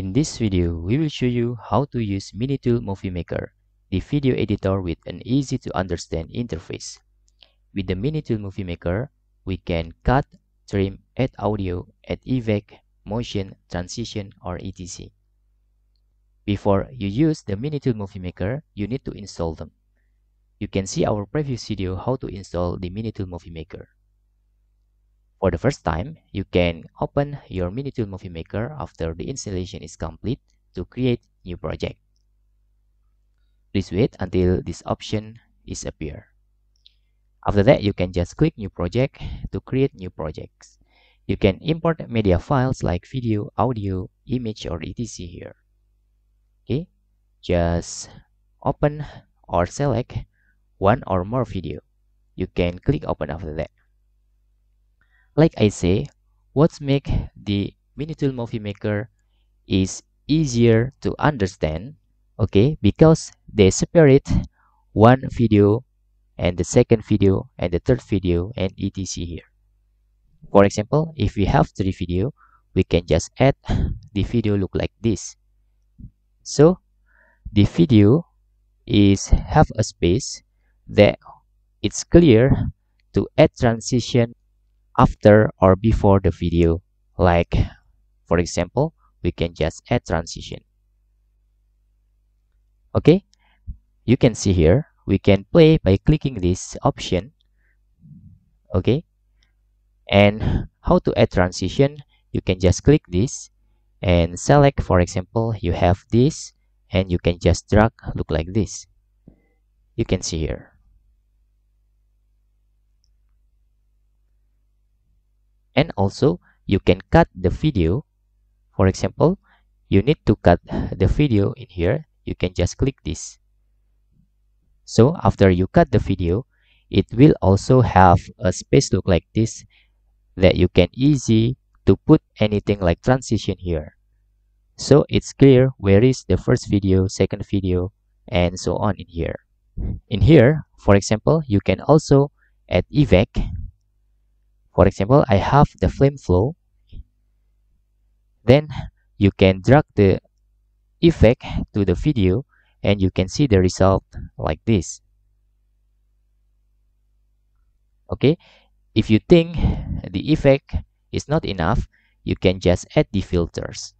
In this video, we will show you how to use MiniTool MovieMaker, the video editor with an easy-to-understand interface. With the MiniTool MovieMaker, we can cut, trim, add audio, add effect, motion, transition, or etc. Before you use the MiniTool MovieMaker, you need to install them. You can see our previous video how to install the MiniTool MovieMaker. For the first time, you can open your MiniTool MovieMaker after the installation is complete to create new project. Please wait until this option is appear. After that, you can just click new project to create new projects. You can import media files like video, audio, image, or etc here. Okay, just open or select one or more video. You can click open after that. Like I say, what makes the MiniTool MovieMaker is easier to understand, okay, because they separate one video and the second video and the third video and etc here. For example, if we have three video, we can just add the video look like this. So the video is have a space that it's clear to add transition after or before the video. Like for example, we can just add transition. Okay, you can see here we can play by clicking this option. Okay, and how to add transition, you can just click this and select. For example, you have this and you can just drag look like this. You can see here. And also, you can cut the video. For example, you need to cut the video in here. You can just click this. So after you cut the video, it will also have a space look like this that you can easy to put anything like transition here. So it's clear where is the first video, second video, and so on in here. In here, for example, you can also add effect. For example, I have the flame flow. Then you can drag the effect to the video and you can see the result like this. Okay, if you think the effect is not enough, you can just add the filters.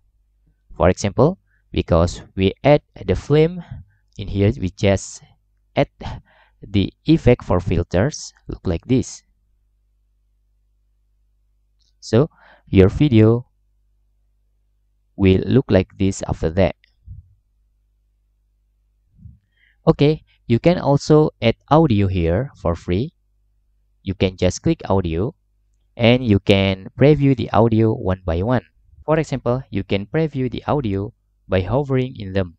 For example, because we add the flame in here, we just add the effect for filters look like this. So your video will look like this after that. Okay, you can also add audio here for free. You can just click audio and you can preview the audio one by one. For example, you can preview the audio by hovering in them.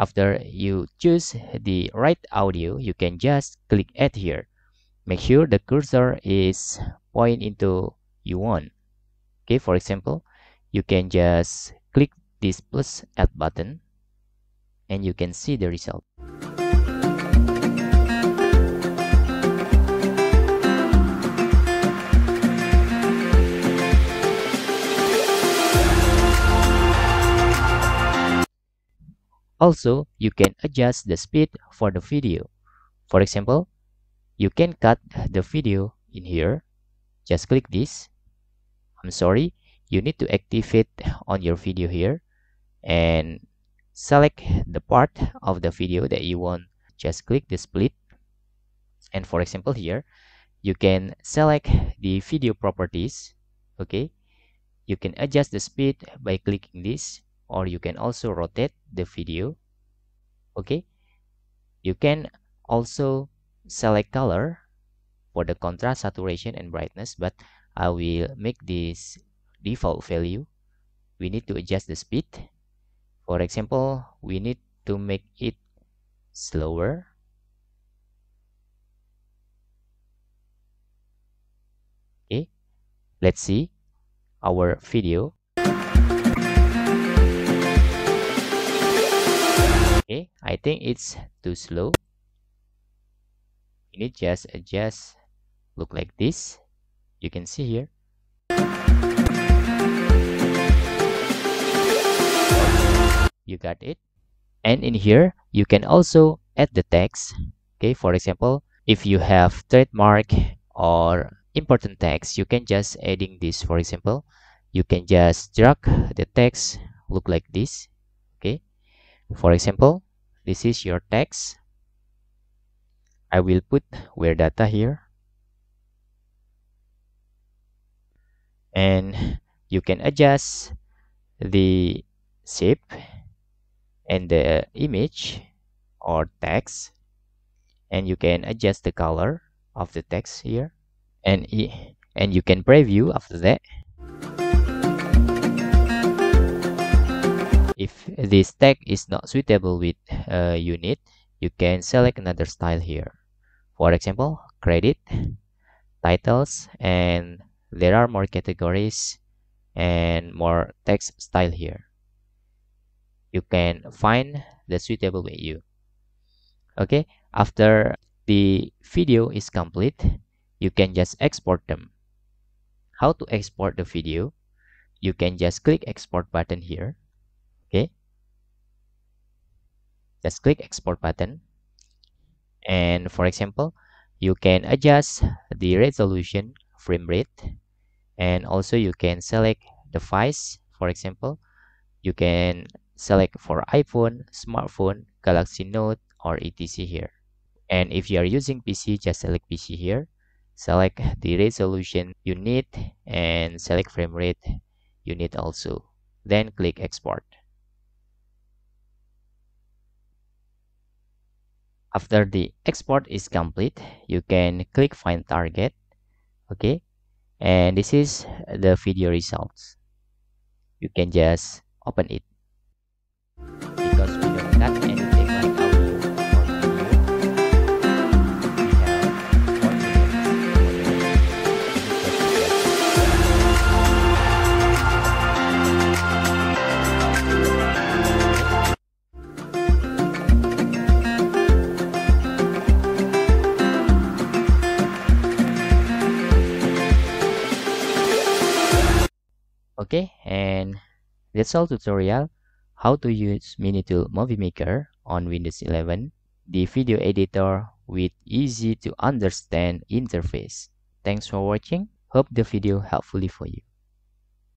After you choose the right audio, you can just click add here. Make sure the cursor is point into you want. Okay, for example, you can just click this plus add button and you can see the result. Also, you can adjust the speed for the video. For example, you can cut the video in here. Just click this. I'm sorry, you need to activate on your video here and select the part of the video that you want. Just click the split. And for example here, you can select the video properties. Okay, you can adjust the speed by clicking this. Or you can also rotate the video. Okay, you can also select color for the contrast, saturation, and brightness, but I will make this default value. We need to adjust the speed. For example, we need to make it slower. Let's see our video. Okay, I think it's too slow. You need just adjust, look like this. You can see here. You got it. And in here, you can also add the text. Okay, for example, if you have trademark or important text, you can just adding this. For example, you can just drag the text, look like this. Okay, for example, this is your text. I will put where data here, and you can adjust the shape and the image or text, and you can adjust the color of the text here, and you can preview after that. If this text is not suitable with unit, you can select another style here. For example, credit, titles, and there are more categories and more text style here. You can find the suitable with you. Okay, after the video is complete, you can just export them. How to export the video? You can just click export button here. Okay, just click export button, and for example, you can adjust the resolution, frame rate, and also you can select the device. For example, you can select for iPhone, smartphone, Galaxy Note, or etc here. And if you are using PC, just select PC here, select the resolution you need, and select frame rate you need also, then click export. After the export is complete, you can click find target. Okay, and this is the video results. You can just open it. Because we don't cut anything like audio or video. Okay, and that's all tutorial. How to use MiniTool MovieMaker on Windows 11, the video editor with easy to understand interface. Thanks for watching. Hope the video helpfully for you.